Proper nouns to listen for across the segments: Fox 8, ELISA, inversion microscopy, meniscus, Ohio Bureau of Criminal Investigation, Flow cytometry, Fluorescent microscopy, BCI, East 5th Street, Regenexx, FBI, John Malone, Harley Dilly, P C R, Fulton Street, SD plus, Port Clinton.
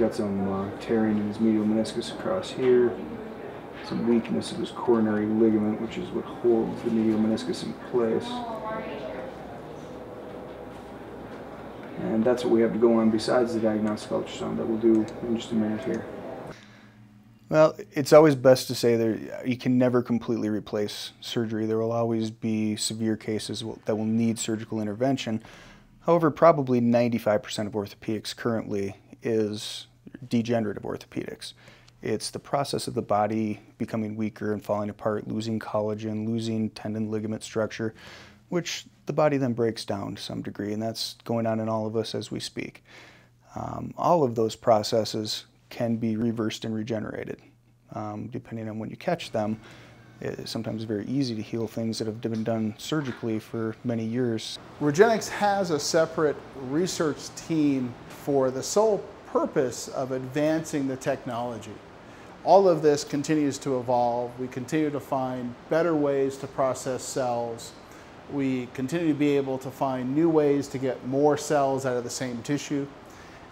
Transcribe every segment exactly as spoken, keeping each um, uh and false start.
got some uh, tearing in his medial meniscus across here, some weakness of his coronary ligament, which is what holds the medial meniscus in place. And that's what we have to go on besides the diagnostic ultrasound that we'll do in just a minute here. Well, it's always best to say that you can never completely replace surgery. There will always be severe cases that will need surgical intervention. However, probably ninety-five percent of orthopedics currently is degenerative orthopedics. It's the process of the body becoming weaker and falling apart, losing collagen, losing tendon ligament structure, which the body then breaks down to some degree, and that's going on in all of us as we speak. Um, all of those processes can be reversed and regenerated. Um, depending on when you catch them, it's sometimes very easy to heal things that have been done surgically for many years. Regenexx has a separate research team for the sole purpose of advancing the technology. All of this continues to evolve. We continue to find better ways to process cells. We continue to be able to find new ways to get more cells out of the same tissue.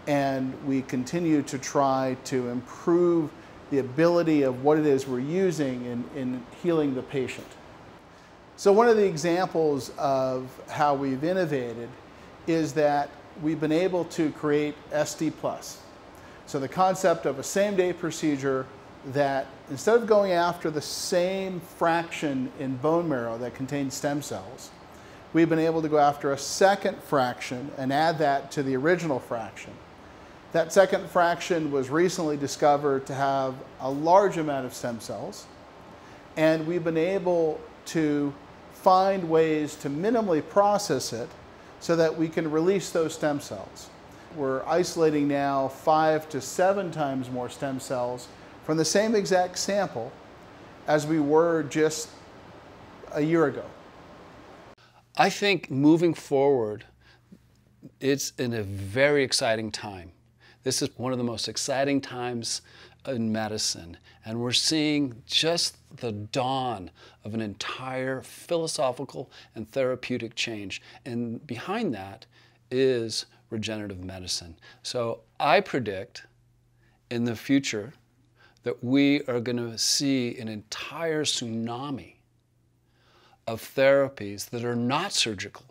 And we continue to try to improve the ability of what it is we're using in, in healing the patient. So one of the examples of how we've innovated is that we've been able to create S D plus. So the concept of a same-day procedure that instead of going after the same fraction in bone marrow that contains stem cells, we've been able to go after a second fraction and add that to the original fraction. That second fraction was recently discovered to have a large amount of stem cells, and we've been able to find ways to minimally process it so that we can release those stem cells. We're isolating now five to seven times more stem cells from the same exact sample as we were just a year ago. I think moving forward, it's in a very exciting time. This is one of the most exciting times in medicine, and we're seeing just the dawn of an entire philosophical and therapeutic change, and behind that is regenerative medicine. So I predict in the future that we are going to see an entire tsunami of therapies that are not surgical,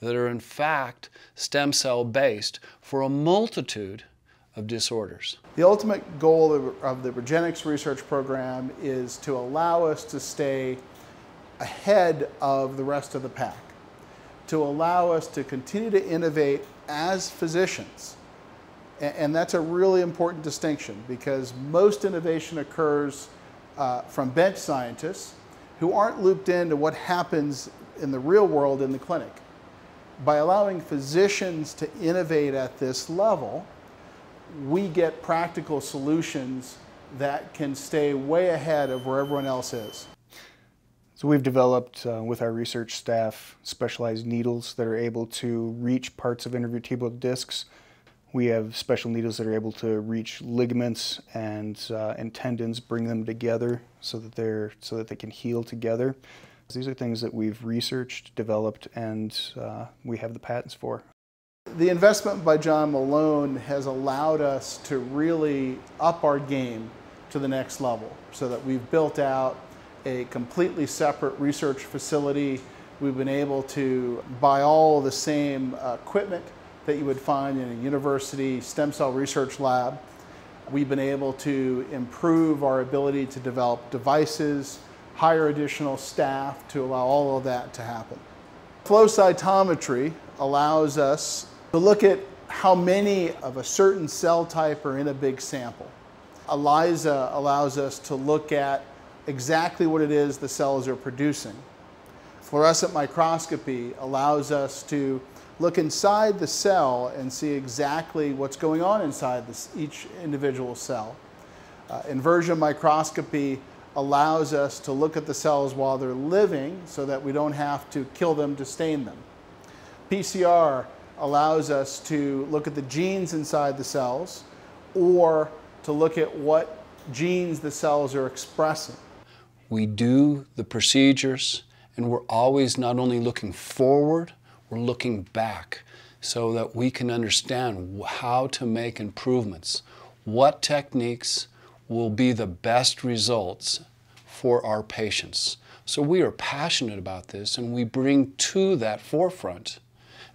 that are in fact stem cell based for a multitude of disorders. The ultimate goal of the Regenexx research program is to allow us to stay ahead of the rest of the pack, to allow us to continue to innovate as physicians. And that's a really important distinction, because most innovation occurs uh, from bench scientists who aren't looped into what happens in the real world in the clinic. By allowing physicians to innovate at this level, we get practical solutions that can stay way ahead of where everyone else is. So we've developed uh, with our research staff specialized needles that are able to reach parts of intervertebral discs. We have special needles that are able to reach ligaments and, uh, and tendons, bring them together so that they're, so that they can heal together. These are things that we've researched, developed, and uh, we have the patents for. The investment by John Malone has allowed us to really up our game to the next level, so that we've built out a completely separate research facility. We've been able to buy all the same equipment that you would find in a university stem cell research lab. We've been able to improve our ability to develop devices, hire additional staff to allow all of that to happen. Flow cytometry allows us to look at how many of a certain cell type are in a big sample. ELISA allows us to look at exactly what it is the cells are producing. Fluorescent microscopy allows us to look inside the cell and see exactly what's going on inside this, each individual cell. Uh, inversion microscopy allows us to look at the cells while they're living so that we don't have to kill them to stain them. P C R allows us to look at the genes inside the cells, or to look at what genes the cells are expressing. We do the procedures, and we're always not only looking forward, we're looking back. so that we can understand how to make improvements. What techniques will be the best results for our patients? So we are passionate about this, and we bring to that forefront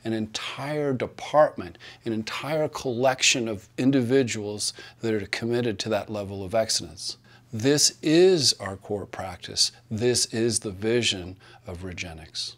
an entire department, an entire collection of individuals that are committed to that level of excellence. This is our core practice. This is the vision of Regenexx.